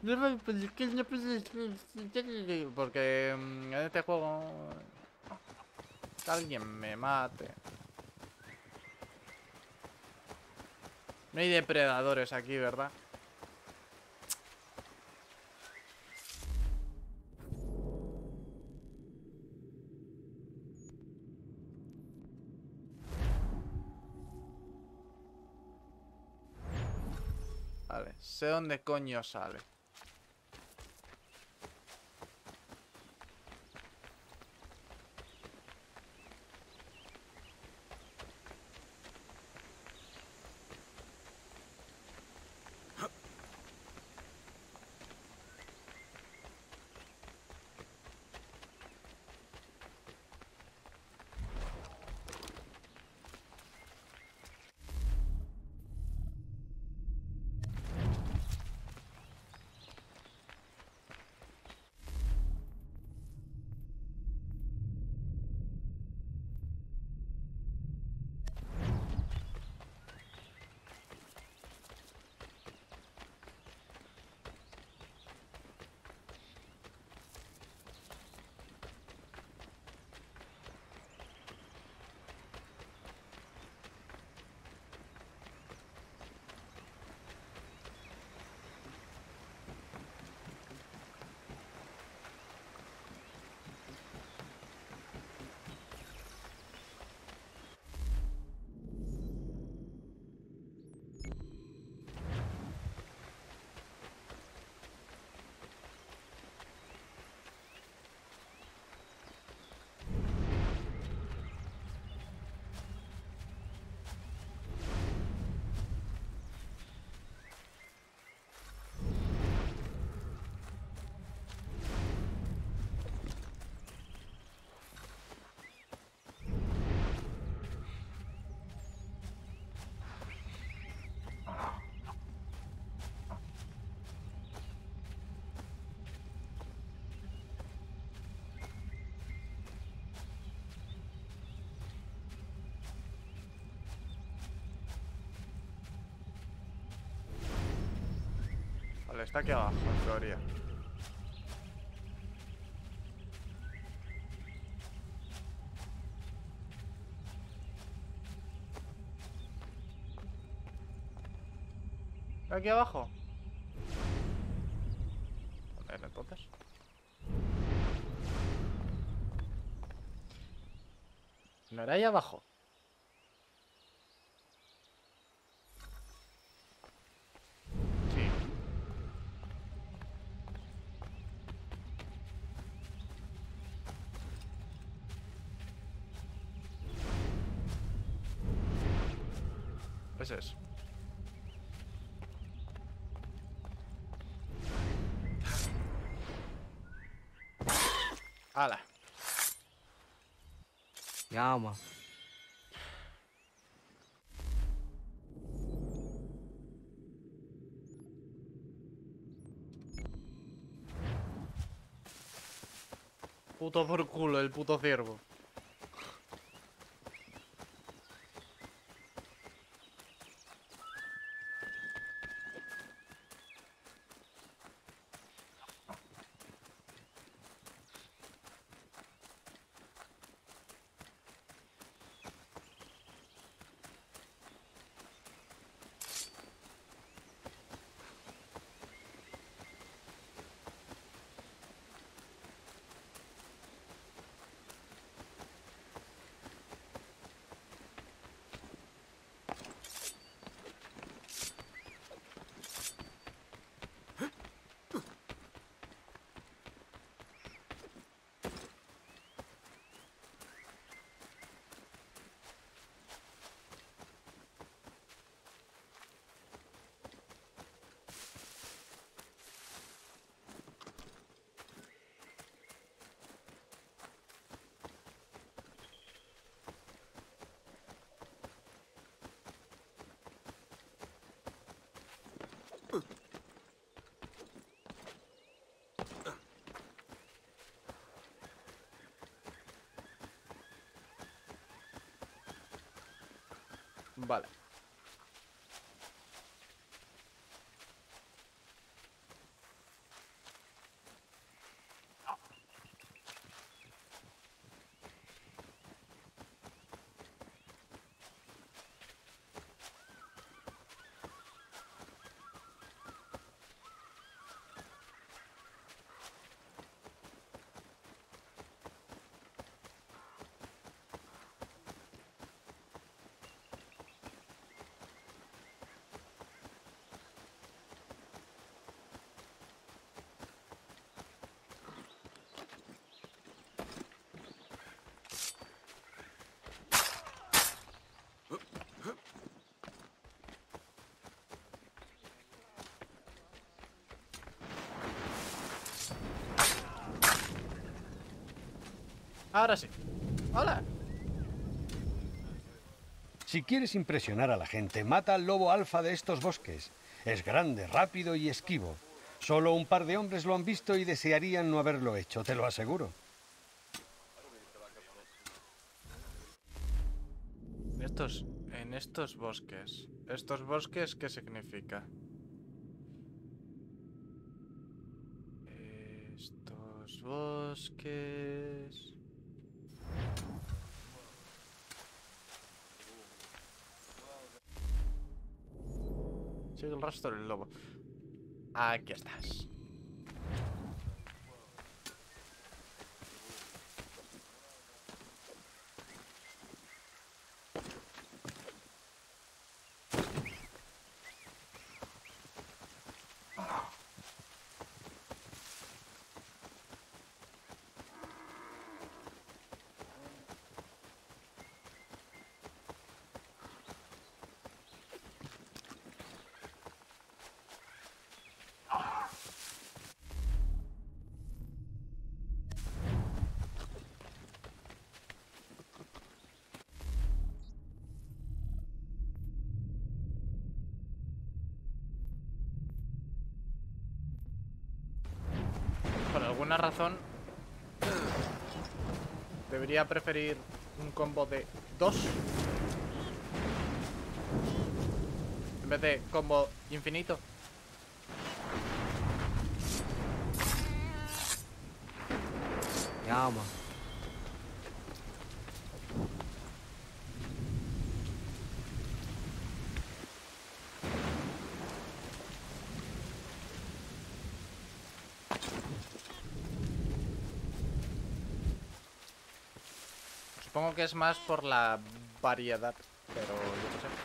Porque en este juego que alguien me mate. No hay depredadores aquí, ¿verdad? Vale, sé dónde coño sale. Vale, está aquí abajo, en teoría. ¿Está aquí abajo? A ver, entonces. ¿No era ahí abajo? Eso. ¡Hala! Llama. Puto por culo el puto ciervo. Vale. Ahora sí. ¡Hola! Si quieres impresionar a la gente, mata al lobo alfa de estos bosques. Es grande, rápido y esquivo. Solo un par de hombres lo han visto y desearían no haberlo hecho, te lo aseguro. En estos bosques. ¿Estos bosques qué significa? Estos bosques... Sigue el rastro del lobo. Aquí estás. Por alguna razón debería preferir un combo de 2 en vez de combo infinito. Llama. Supongo que es más por la variedad, pero yo no sé.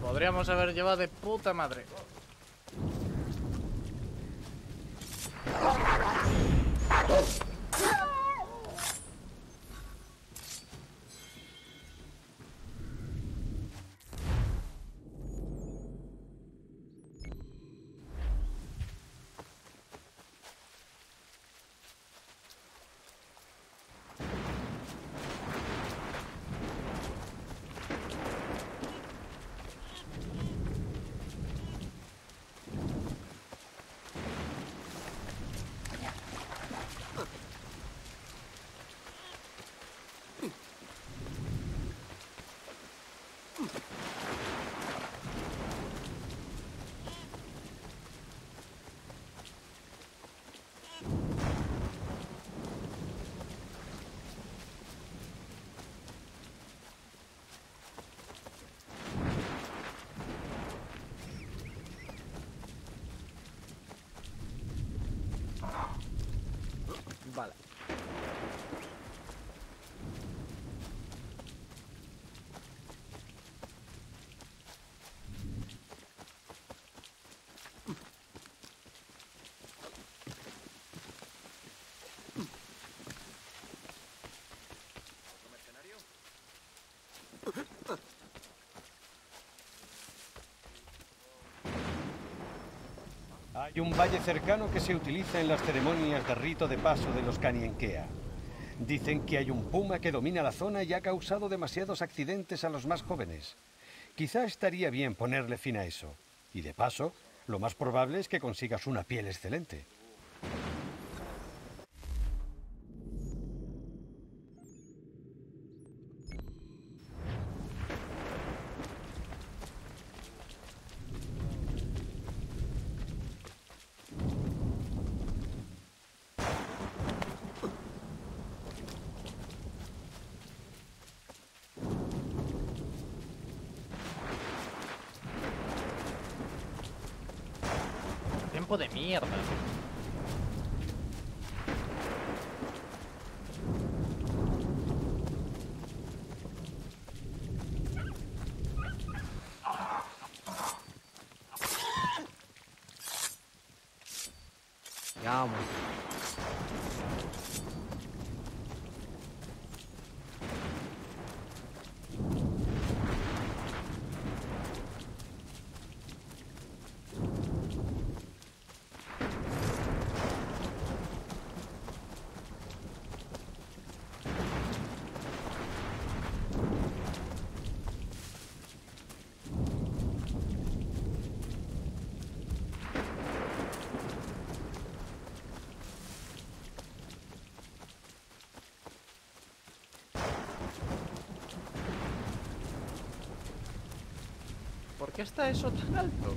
Podríamos haber llevado de puta madre. Vale. Hay un valle cercano que se utiliza en las ceremonias de rito de paso de los canienkea. Dicen que hay un puma que domina la zona y ha causado demasiados accidentes a los más jóvenes. Quizá estaría bien ponerle fin a eso. Y de paso, lo más probable es que consigas una piel excelente. De mierda. Vamos. ¿Por qué está eso tan alto?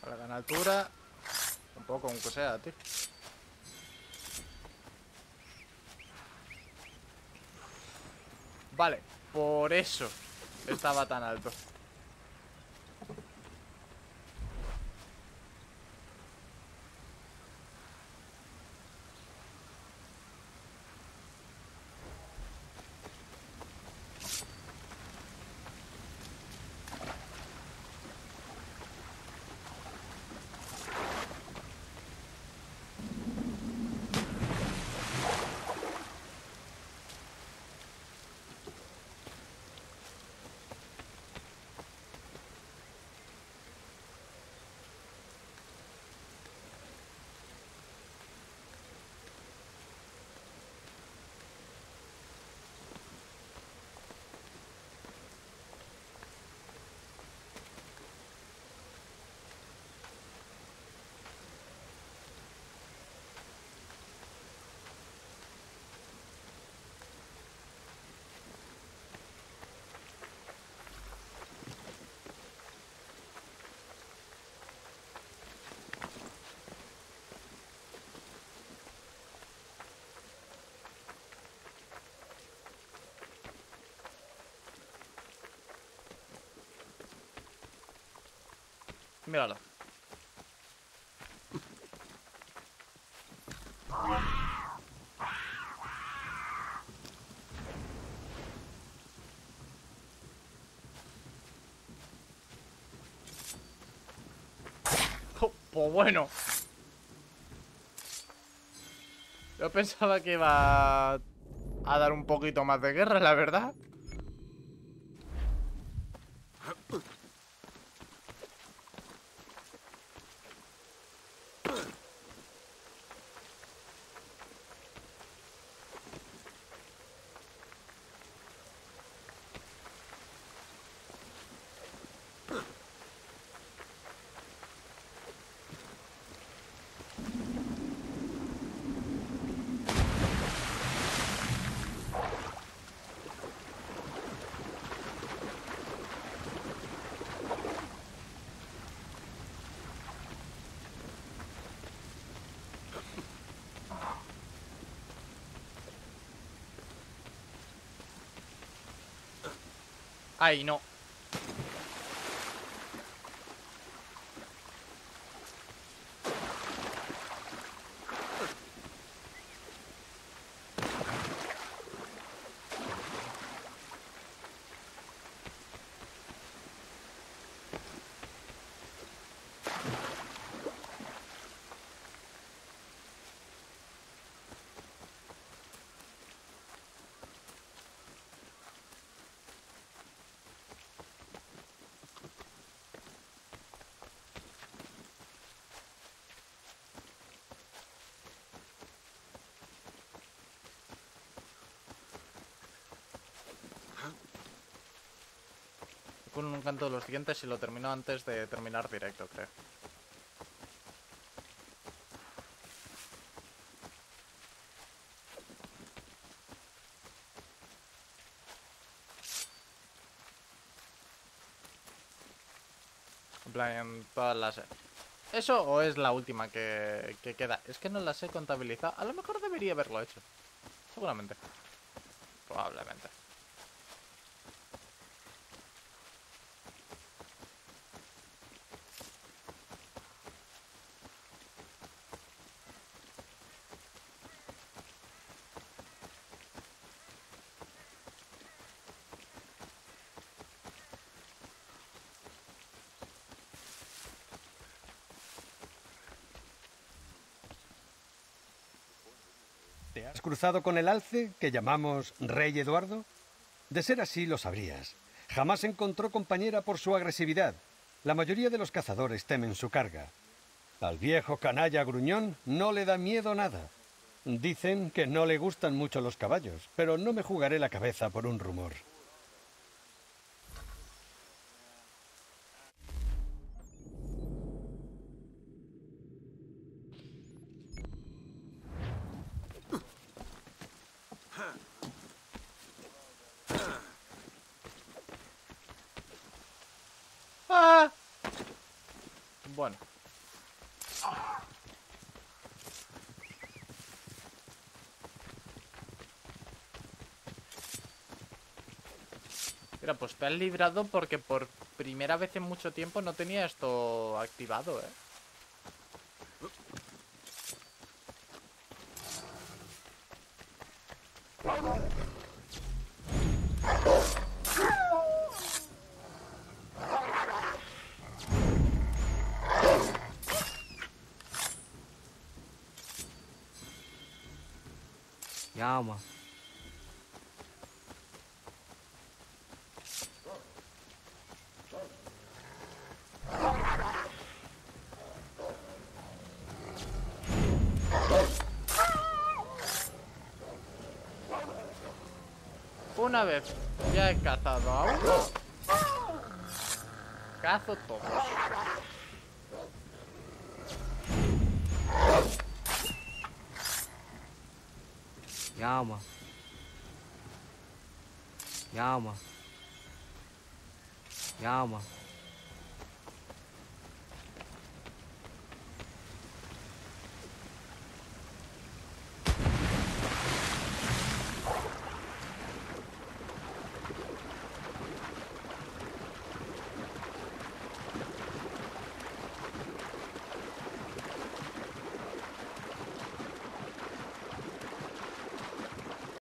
Para ganar altura, tampoco, aunque sea, tío. Vale, por eso estaba tan alto. Míralo. Oh, pues bueno. Yo pensaba que iba a dar un poquito más de guerra, la verdad. Ay, no. Con un canto de los dientes y lo termino antes de terminar directo, creo. En plan, todas las... ¿Eso o es la última que queda? Es que no las he contabilizado. A lo mejor debería haberlo hecho. Seguramente. Probablemente. ¿Te has cruzado con el alce que llamamos Rey Eduardo? De ser así lo sabrías. Jamás encontró compañera por su agresividad. La mayoría de los cazadores temen su carga. Al viejo canalla gruñón no le da miedo nada. Dicen que no le gustan mucho los caballos, pero no me jugaré la cabeza por un rumor. Bueno. Mira, pues te has librado porque por primera vez en mucho tiempo no tenía esto activado, ¿eh? Calma. Una vez ya he cazado a uno, cazo todos. Calma. Calma. Calma.